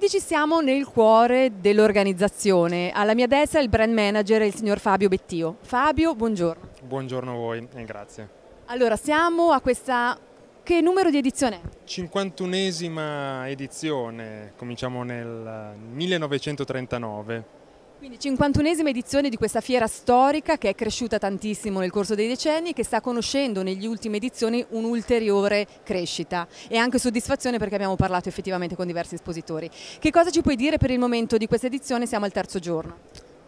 16 siamo nel cuore dell'organizzazione. Alla mia destra il brand manager è il signor Fabio Bettio. Fabio, buongiorno. Buongiorno a voi e grazie. Allora, siamo a questa... Che numero di edizione è? 51esima edizione, cominciamo nel 1939. Quindi 51esima edizione di questa fiera storica che è cresciuta tantissimo nel corso dei decenni e che sta conoscendo negli ultimi edizioni un'ulteriore crescita e anche soddisfazione, perché abbiamo parlato effettivamente con diversi espositori. Che cosa ci puoi dire per il momento di questa edizione? Siamo al terzo giorno.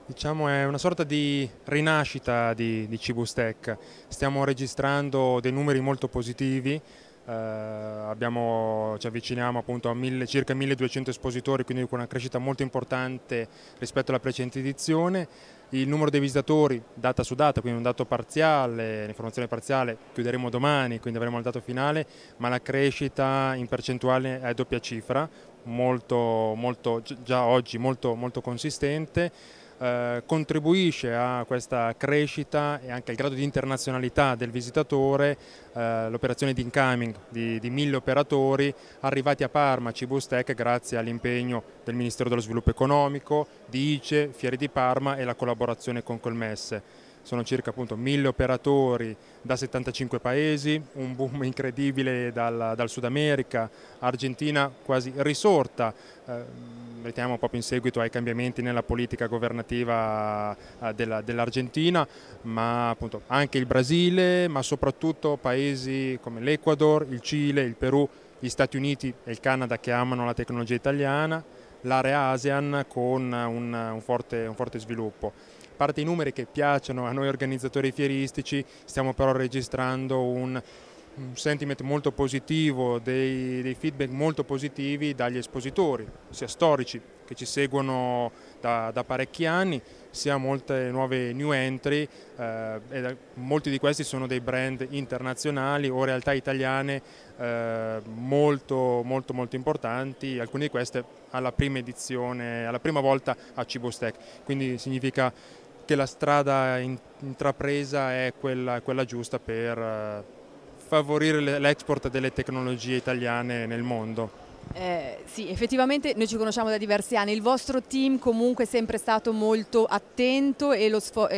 Diciamo è una sorta di rinascita di Cibus Tec. Stiamo registrando dei numeri molto positivi, ci avviciniamo appunto a circa 1200 espositori, quindi con una crescita molto importante rispetto alla precedente edizione. Il numero dei visitatori data su data, quindi un dato parziale, l'informazione parziale chiuderemo domani, quindi avremo il dato finale, ma la crescita in percentuale è a doppia cifra, già oggi molto consistente. Contribuisce a questa crescita e anche al grado di internazionalità del visitatore l'operazione di incoming di 1000 operatori arrivati a Parma, Cibustec, grazie all'impegno del Ministero dello Sviluppo Economico, di ICE, Fiere di Parma e la collaborazione con Koelnmesse. Sono circa appunto 1000 operatori da 75 paesi, un boom incredibile dal Sud America, Argentina quasi risorta, mettiamo proprio in seguito ai cambiamenti nella politica governativa dell'Argentina, ma appunto anche il Brasile, ma soprattutto paesi come l'Ecuador, il Cile, il Perù, gli Stati Uniti e il Canada che amano la tecnologia italiana, l'area ASEAN con un forte sviluppo. A parte i numeri che piacciono a noi organizzatori fieristici, stiamo però registrando un sentiment molto positivo, dei feedback molto positivi dagli espositori, sia storici che ci seguono da parecchi anni, sia molte nuove new entry, e molti di questi sono dei brand internazionali o realtà italiane molto importanti, alcune di queste alla prima edizione, alla prima volta a Cibustec, quindi significa che la strada intrapresa è quella giusta per favorire l'export delle tecnologie italiane nel mondo. Sì, effettivamente noi ci conosciamo da diversi anni, il vostro team comunque è sempre stato molto attento e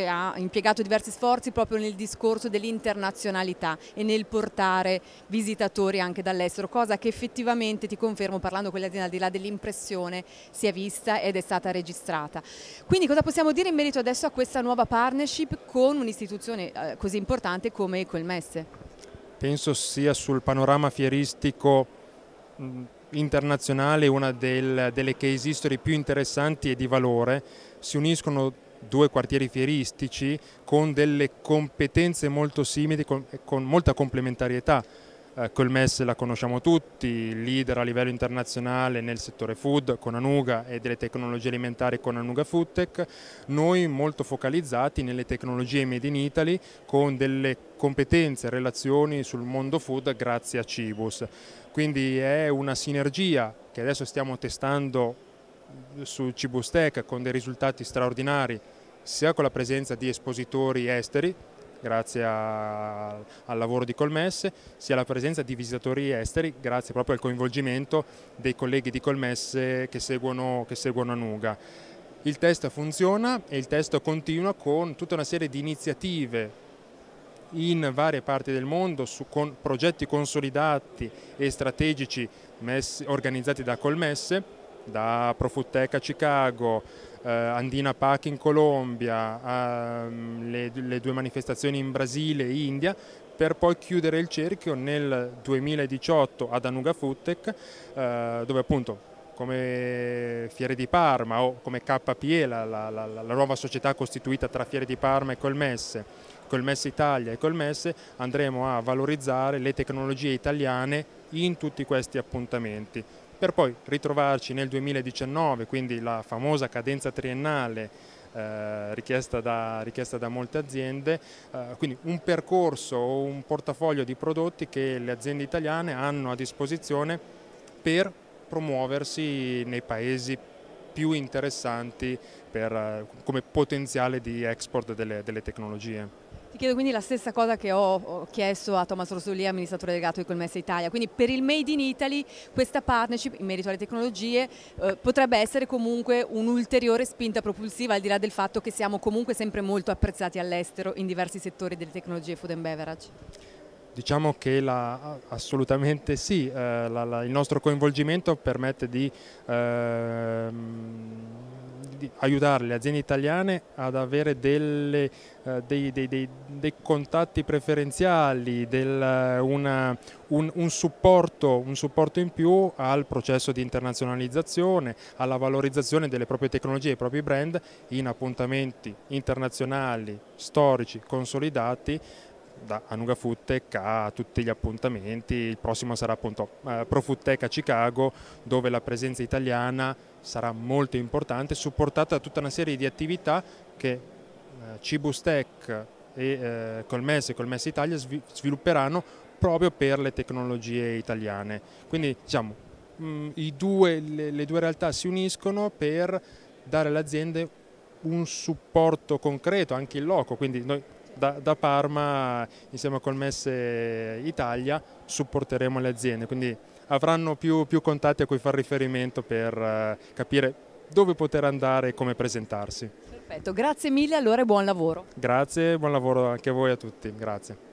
ha impiegato diversi sforzi proprio nel discorso dell'internazionalità e nel portare visitatori anche dall'estero, cosa che effettivamente, ti confermo, parlando con le aziende, al di là dell'impressione, si è vista ed è stata registrata. Quindi cosa possiamo dire in merito adesso a questa nuova partnership con un'istituzione così importante come Koelnmesse? Penso sia sul panorama fieristico internazionale una delle case history più interessanti e di valore. Si uniscono due quartieri fieristici con delle competenze molto simili, con molta complementarietà. Koelnmesse la conosciamo tutti, leader a livello internazionale nel settore food con Anuga e delle tecnologie alimentari con Anuga FoodTec, noi molto focalizzati nelle tecnologie made in Italy con delle competenze e relazioni sul mondo food grazie a Cibus. Quindi è una sinergia che adesso stiamo testando su Cibustec con dei risultati straordinari, sia con la presenza di espositori esteri, grazie al lavoro di Koelnmesse, sia la presenza di visitatori esteri, grazie proprio al coinvolgimento dei colleghi di Koelnmesse che seguono Anuga. Il test funziona e il test continua con tutta una serie di iniziative in varie parti del mondo, con progetti consolidati e strategici organizzati da Koelnmesse, da ProFood Tec a Chicago, Andina Park in Colombia, le due manifestazioni in Brasile e India, per poi chiudere il cerchio nel 2018 ad Anuga FoodTec, dove appunto come Fiere di Parma o come KPE, la nuova società costituita tra Fiere di Parma e Koelnmesse Italia e Koelnmesse, andremo a valorizzare le tecnologie italiane in tutti questi appuntamenti, per poi ritrovarci nel 2019, quindi la famosa cadenza triennale richiesta da molte aziende, quindi un percorso o un portafoglio di prodotti che le aziende italiane hanno a disposizione per promuoversi nei paesi più interessanti come potenziale di export delle tecnologie. Ti chiedo quindi la stessa cosa che ho chiesto a Tommaso Rosolia, amministratore delegato di Koelnmesse Italia, quindi per il Made in Italy questa partnership in merito alle tecnologie potrebbe essere comunque un'ulteriore spinta propulsiva, al di là del fatto che siamo comunque sempre molto apprezzati all'estero in diversi settori delle tecnologie food and beverage. Diciamo che assolutamente sì, il nostro coinvolgimento permette di aiutare le aziende italiane ad avere dei contatti preferenziali, un supporto in più al processo di internazionalizzazione, alla valorizzazione delle proprie tecnologie, dei propri brand in appuntamenti internazionali, storici, consolidati, da Anuga FoodTec a tutti gli appuntamenti. Il prossimo sarà appunto ProFood Tec a Chicago, dove la presenza italiana sarà molto importante, supportata da tutta una serie di attività che Cibus Tec e Koelnmesse Italia svilupperanno proprio per le tecnologie italiane. Quindi diciamo, le due realtà si uniscono per dare alle aziende un supporto concreto anche in loco, quindi noi da Parma, insieme a Koelnmesse Italia, supporteremo le aziende, quindi avranno più contatti a cui far riferimento per capire dove poter andare e come presentarsi. Perfetto, grazie mille allora e buon lavoro. Grazie, buon lavoro anche a voi e a tutti, grazie.